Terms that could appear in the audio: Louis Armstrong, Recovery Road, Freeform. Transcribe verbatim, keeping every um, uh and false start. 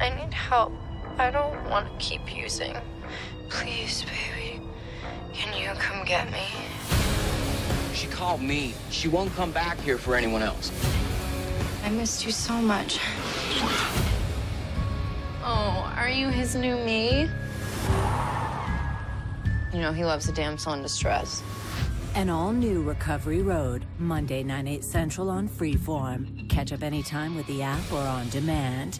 I need help. I don't want to keep using. Please, baby, can you come get me? She called me. She won't come back here for anyone else. I missed you so much. Oh, are you his new me? You know, he loves a damsel in distress. An all-new Recovery Road, Monday, nine, eight central on Freeform. Catch up anytime with the app or on demand.